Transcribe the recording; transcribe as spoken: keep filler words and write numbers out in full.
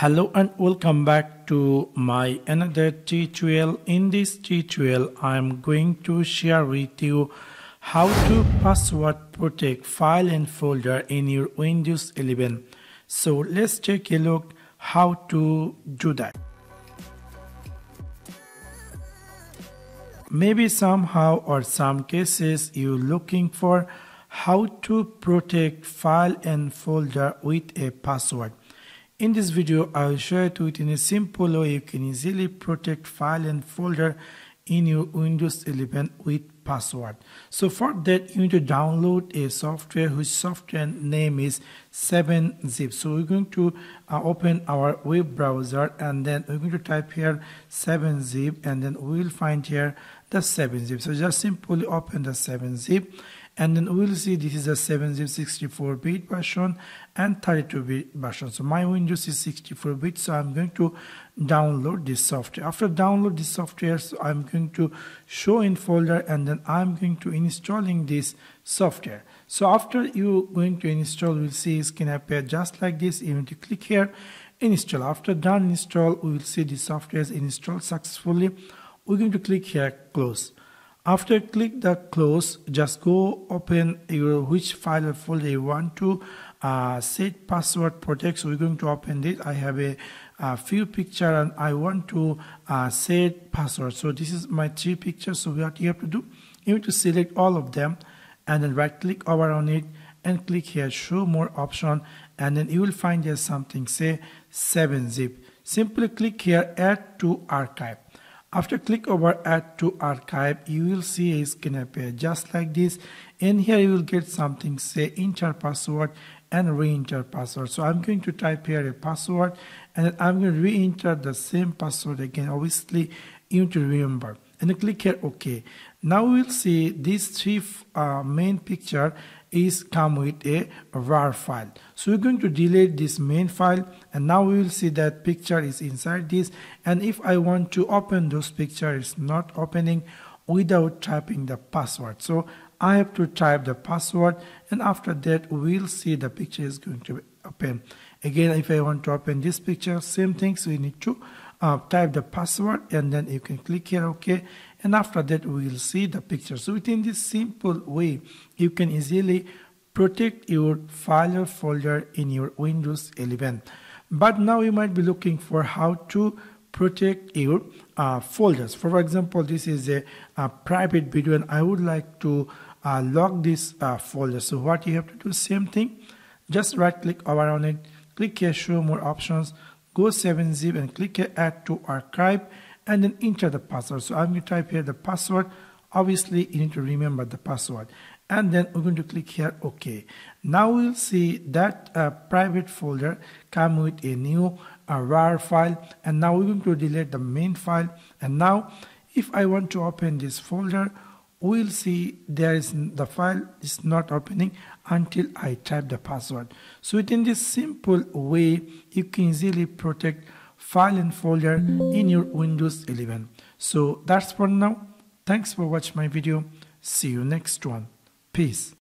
Hello and welcome back to my another tutorial. In this tutorial I am going to share with you how to password protect file and folder in your Windows eleven. So let's take a look how to do that. Maybe somehow or some cases you're looking for how to protect file and folder with a password. In this video, I'll share it with you in a simple way you can easily protect file and folder in your Windows eleven with password. So for that, you need to download a software whose software name is seven zip. So we're going to uh, open our web browser and then we're going to type here seven zip and then we'll find here the seven zip. So just simply open the seven zip. And then we'll see this is a seven zip sixty-four bit version and thirty-two bit version. So my Windows is sixty-four bit, so I'm going to download this software. After download this software, so I'm going to show in folder and then I'm going to installing this software. So after you going to install, we'll see it's can appear just like this. You need to click here, install. After done install, we'll see the software is installed successfully. We're going to click here, close. After click the close, just go open your which file or folder you want to uh, set password protect. So we're going to open this. I have a, a few picture and I want to uh, set password. So this is my three pictures. So what you have to do, you have to select all of them and then right click over on it and click here show more option, and then you will find here something say seven zip. Simply click here add to archive. After click over add to archive, you will see a screen appear just like this, and here you will get something say enter password and re-enter password. So I'm going to type here a password and I'm going to re-enter the same password again. Obviously you need to remember and click here OK. Now we'll see these three uh, main picture is come with a rar file. So we're going to delete this main file and now we will see that picture is inside this, and if I want to open those pictures, it's not opening without typing the password. So I have to type the password and after that we'll see the picture is going to open. Again, if I want to open this picture, same thing. So we need to Uh, type the password and then you can click here OK, and after that we will see the picture. So within this simple way you can easily protect your file or folder in your Windows eleven. But now you might be looking for how to protect your uh, folders. For example, this is a, a private video and I would like to uh, lock this uh, folder. So what you have to do, same thing, just right click over on it, click here show more options, go seven zip and click here add to archive and then enter the password. So I'm going to type here the password. Obviously you need to remember the password and then we're going to click here OK. Now we'll see that uh, private folder come with a new uh, rar file, and now we're going to delete the main file, and now if I want to open this folder, we'll see there is the file is not opening until I type the password. So within this simple way you can easily protect file and folder in your Windows eleven. So that's for now. Thanks for watching my video. See you next one. Peace.